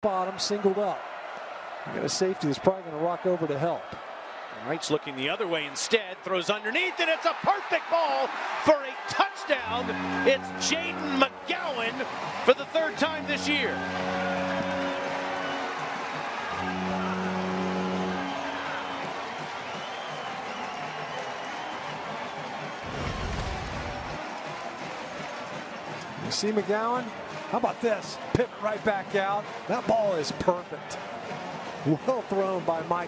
Bottom singled up. I got a safety that's probably going to rock over to help. Wright's looking the other way instead, throws underneath, and it's a perfect ball for a touchdown. It's Jayden McGowan for the third time this year. You see McGowan? How about this? Pivot right back out. That ball is perfect. Well thrown by Mike.